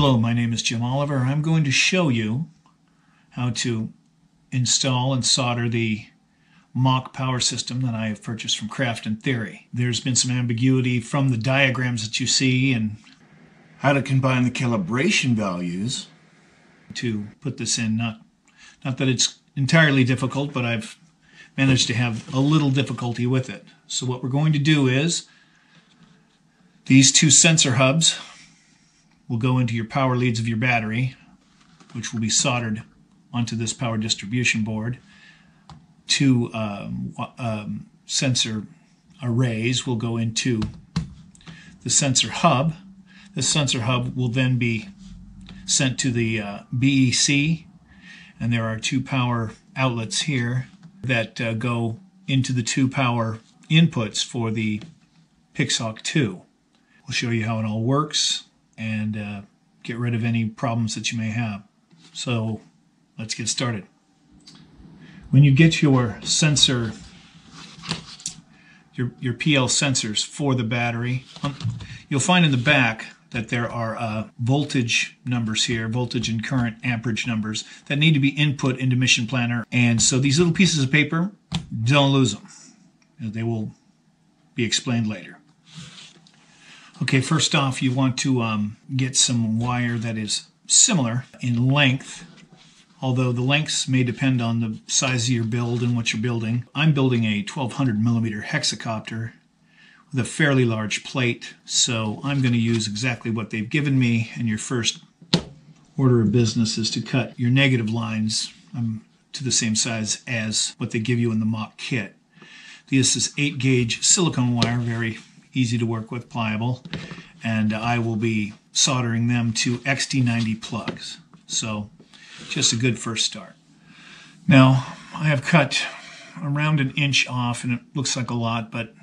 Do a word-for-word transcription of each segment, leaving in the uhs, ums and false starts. Hello, my name is Jim Oliver. I'm going to show you how to install and solder the Mauch power system that I have purchased from Craft and Theory. There's been some ambiguity from the diagrams that you see and how to combine the calibration values to put this in. Not, not that it's entirely difficult, but I've managed to have a little difficulty with it. So what we're going to do is these two sensor hubs will go into your power leads of your battery, which will be soldered onto this power distribution board. Two um, um, sensor arrays will go into the sensor hub. The sensor hub will then be sent to the uh, B E C, and there are two power outlets here that uh, go into the two power inputs for the Pixhawk two. We'll show you how it all works and uh, get rid of any problems that you may have. So let's get started. When you get your sensor, your, your P L sensors for the battery, um, you'll find in the back that there are uh, voltage numbers here, voltage and current amperage numbers that need to be input into Mission Planner. And so these little pieces of paper, don't lose them. They will be explained later. Okay, first off, you want to um, get some wire that is similar in length, although the lengths may depend on the size of your build and what you're building. I'm building a twelve hundred millimeter hexacopter with a fairly large plate, so I'm going to use exactly what they've given me, and your first order of business is to cut your negative lines um, to the same size as what they give you in the Mauch kit. This is eight gauge silicone wire, very easy to work with, pliable, and I will be soldering them to X T ninety plugs. So just a good first start. Now I have cut around an inch off, and it looks like a lot, but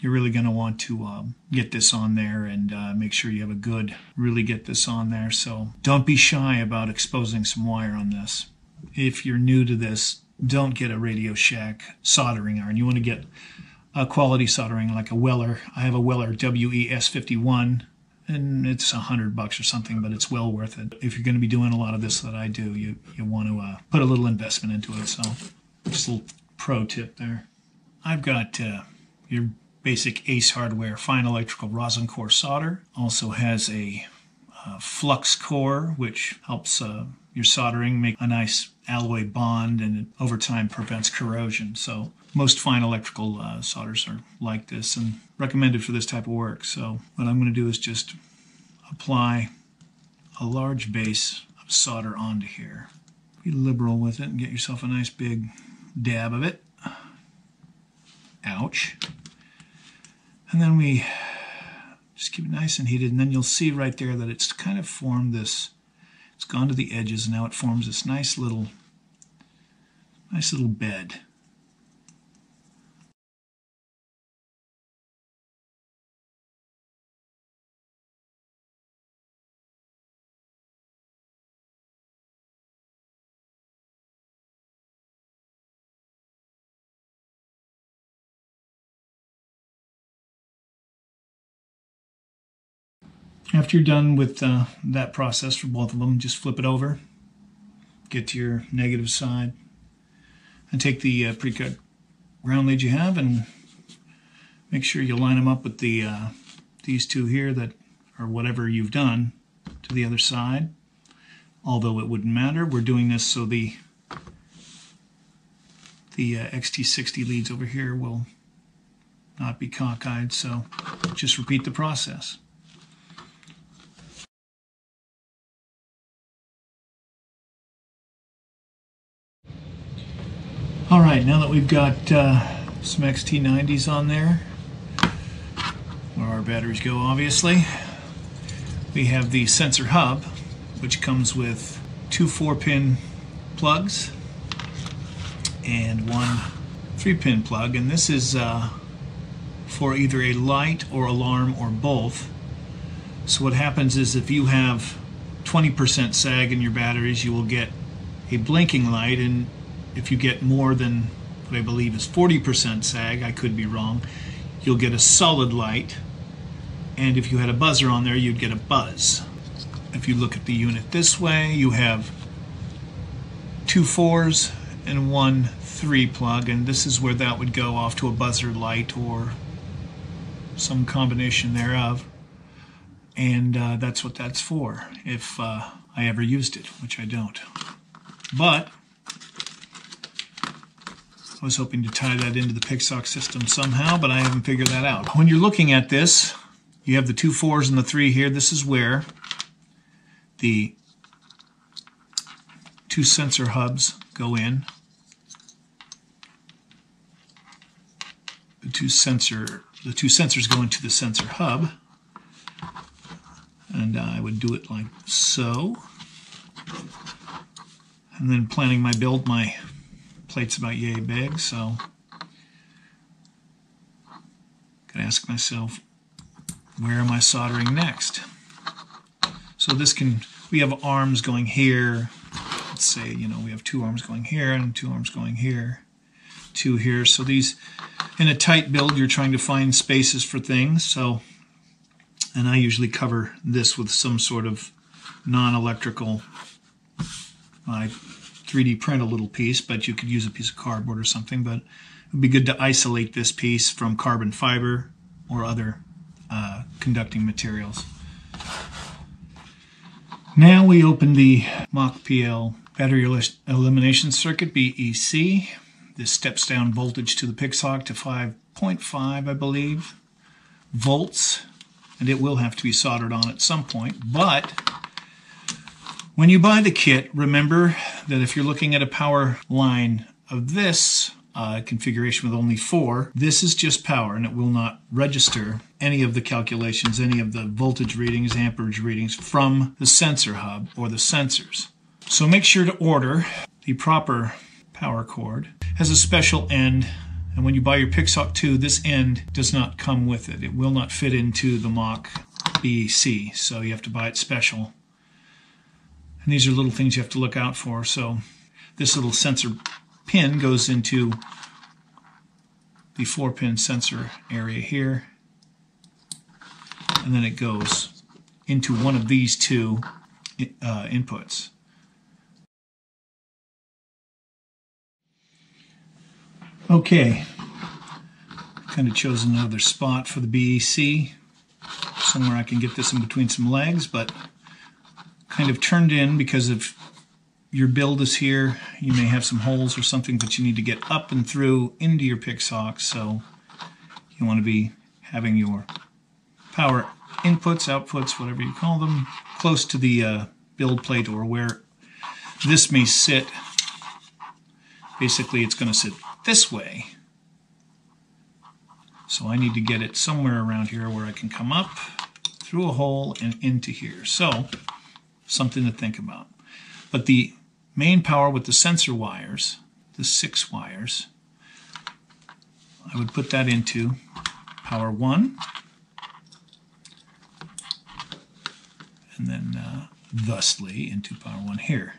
you're really going to want to um, get this on there and uh, make sure you have a good, really get this on there. So don't be shy about exposing some wire on this. If you're new to this, don't get a Radio Shack soldering iron. You want to get Uh, quality soldering like a Weller. I have a Weller W E S fifty-one, and it's a hundred bucks or something, but it's well worth it. If you're going to be doing a lot of this that I do, you, you want to uh, put a little investment into it. So just a little pro tip there. I've got uh, your basic ACE Hardware fine electrical rosin core solder. Also has a uh, flux core, which helps uh, your soldering make a nice alloy bond, and it, over time, prevents corrosion. So most fine electrical uh, solders are like this and recommended for this type of work. So what I'm going to do is just apply a large base of solder onto here. Be liberal with it and get yourself a nice big dab of it. Ouch. And then we just keep it nice and heated, and then you'll see right there that it's kind of formed this, it's gone to the edges, and now it forms this nice little, nice little bed. After you're done with uh, that process for both of them, just flip it over, get to your negative side, and take the uh, pre-cut ground lead you have and make sure you line them up with the uh, these two here that are whatever you've done to the other side. Although it wouldn't matter, we're doing this so the, the uh, X T sixty leads over here will not be cockeyed, so just repeat the process. All right, now that we've got uh, some X T nineties on there, where our batteries go, obviously, we have the sensor hub, which comes with two four pin plugs and one three pin plug, and this is uh, for either a light or alarm or both. So what happens is if you have twenty percent sag in your batteries, you will get a blinking light, and if you get more than what I believe is forty percent sag, I could be wrong, you'll get a solid light, and if you had a buzzer on there, you'd get a buzz. If you look at the unit this way, you have two fours and one three plug, and this is where that would go off to a buzzer light or some combination thereof, and uh, that's what that's for, if uh, I ever used it, which I don't. But I was hoping to tie that into the Pixhawk system somehow, but I haven't figured that out. When you're looking at this, you have the two fours and the three here. This is where the two sensor hubs go in. The two sensor, the two sensors go into the sensor hub, and I would do it like so. And then planning my build, my plate's about yay big, so I can ask myself, where am I soldering next? So this can, we have arms going here. Let's say, you know, we have two arms going here and two arms going here, two here. So these, in a tight build, you're trying to find spaces for things. So, and I usually cover this with some sort of non-electrical, I three D print a little piece, but you could use a piece of cardboard or something. But it would be good to isolate this piece from carbon fiber or other uh, conducting materials. Now we open the Mauch P L battery el elimination circuit, B E C. This steps down voltage to the Pixhawk to five point five, I believe, volts, and it will have to be soldered on at some point. But when you buy the kit, remember that if you're looking at a power line of this uh, configuration with only four, this is just power, and it will not register any of the calculations, any of the voltage readings, amperage readings from the sensor hub or the sensors. So make sure to order the proper power cord. It has a special end, and when you buy your Pixhawk two, this end does not come with it. It will not fit into the Mauch B E C, so you have to buy it special. And these are little things you have to look out for. So this little sensor pin goes into the four-pin sensor area here. And then it goes into one of these two uh, inputs. Okay. Kind of chose another spot for the B E C. Somewhere I can get this in between some legs, but kind of turned in, because if your build is here, you may have some holes or something that you need to get up and through into your Pixhawk, so you want to be having your power inputs, outputs, whatever you call them, close to the uh, build plate or where this may sit. Basically, it's going to sit this way. So I need to get it somewhere around here where I can come up through a hole and into here. So something to think about. But the main power with the sensor wires, the six wires, I would put that into power one, and then uh, thusly into power one here.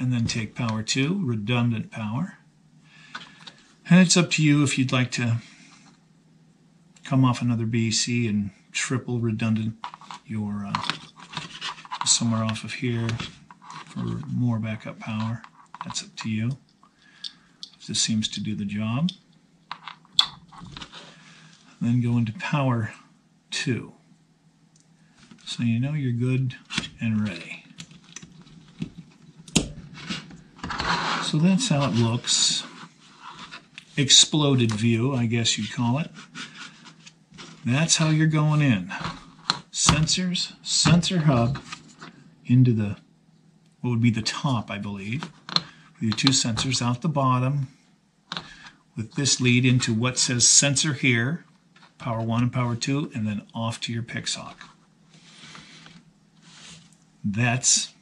And then take power two, redundant power. And it's up to you if you'd like to come off another B E C and triple redundant your uh, somewhere off of here for more backup power. That's up to you. This seems to do the job. Then go into power two. So you know you're good and ready. So that's how it looks. Exploded view, I guess you'd call it. That's how you're going in. Sensors, sensor hub, into the, what would be the top, I believe, with your two sensors out the bottom, with this lead into what says sensor here, power one and power two, and then off to your Pixhawk. That's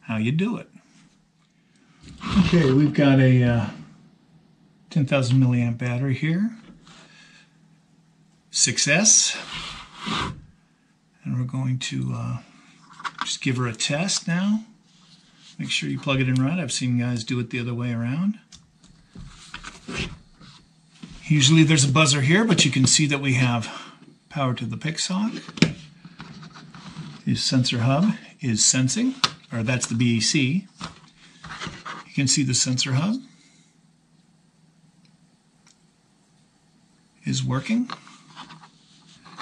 how you do it. Okay, we've got a uh, ten thousand milliamp battery here. six S, and we're going to uh, just give her a test now. Make sure you plug it in right. I've seen guys do it the other way around. Usually there's a buzzer here, but you can see that we have power to the Pixhawk. This sensor hub is sensing, or that's the B E C. You can see the sensor hub is working.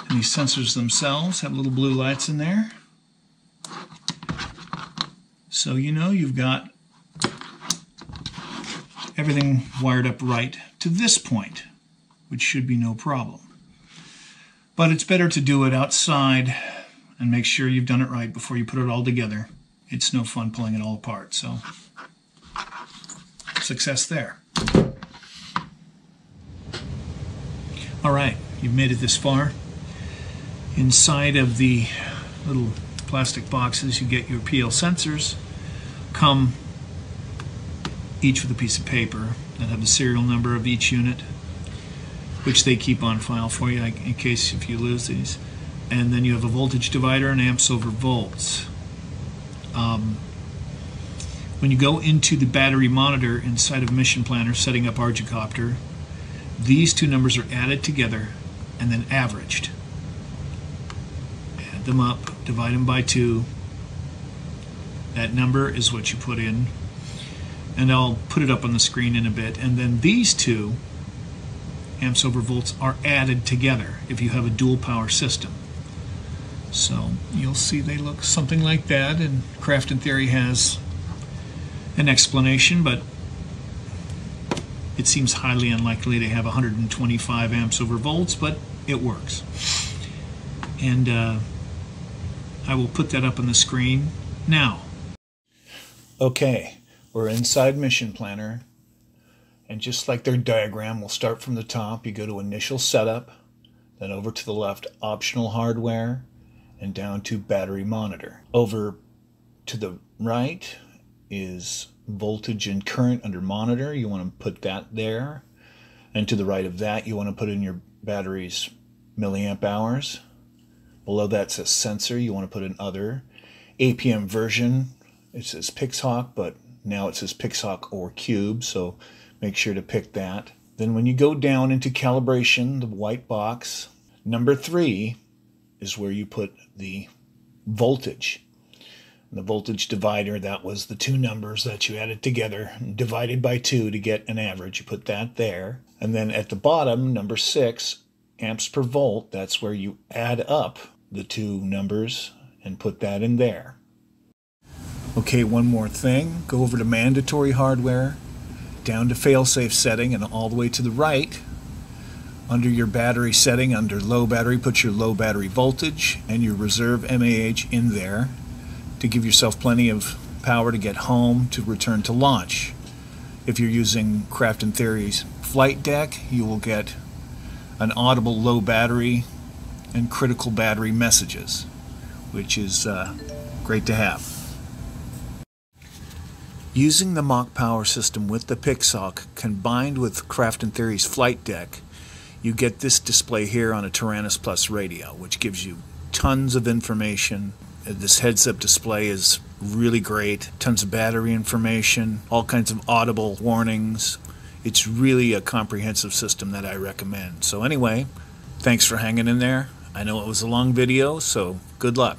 And these sensors themselves have little blue lights in there. So you know you've got everything wired up right to this point, which should be no problem. But it's better to do it outside and make sure you've done it right before you put it all together. It's no fun pulling it all apart, so success there. All right, you've made it this far. Inside of the little plastic boxes you get your P L sensors come each with a piece of paper that have the serial number of each unit, which they keep on file for you in case if you lose these. And then you have a voltage divider and amps over volts. Um, when you go into the battery monitor inside of Mission Planner setting up Arducopter, these two numbers are added together and then averaged. Add them up, divide them by two. That number is what you put in. And I'll put it up on the screen in a bit. And then these two, amps over volts, are added together if you have a dual power system. So you'll see they look something like that, and Craft and Theory has an explanation, but it seems highly unlikely to have one hundred twenty-five amps over volts, but it works. And uh, I will put that up on the screen now. Okay. We're inside Mission Planner, and just like their diagram, we'll start from the top. You go to Initial Setup, then over to the left, Optional Hardware, and down to Battery Monitor. Over to the right is Voltage and Current under Monitor. You want to put that there. And to the right of that, you want to put in your battery's milliamp hours. Below that says Sensor. You want to put in Other. A P M version, it says Pixhawk, but now it says Pixhawk or Cube, so make sure to pick that. Then when you go down into calibration, the white box, number three is where you put the voltage. And the voltage divider, that was the two numbers that you added together, divided by two to get an average. You put that there. And then at the bottom, number six, amps per volt, that's where you add up the two numbers and put that in there. Okay, one more thing. Go over to Mandatory Hardware, down to Failsafe Setting, and all the way to the right. Under your battery setting, under Low Battery, put your low battery voltage and your reserve M A H in there to give yourself plenty of power to get home to return to launch. If you're using Craft and Theory's flight deck, you will get an audible low battery and critical battery messages, which is uh, great to have. Using the Mauch Power system with the Pixhawk combined with Craft and Theory's flight deck, you get this display here on a Taranis Plus radio, which gives you tons of information. This heads-up display is really great. Tons of battery information, all kinds of audible warnings. It's really a comprehensive system that I recommend. So anyway, thanks for hanging in there. I know it was a long video, so good luck.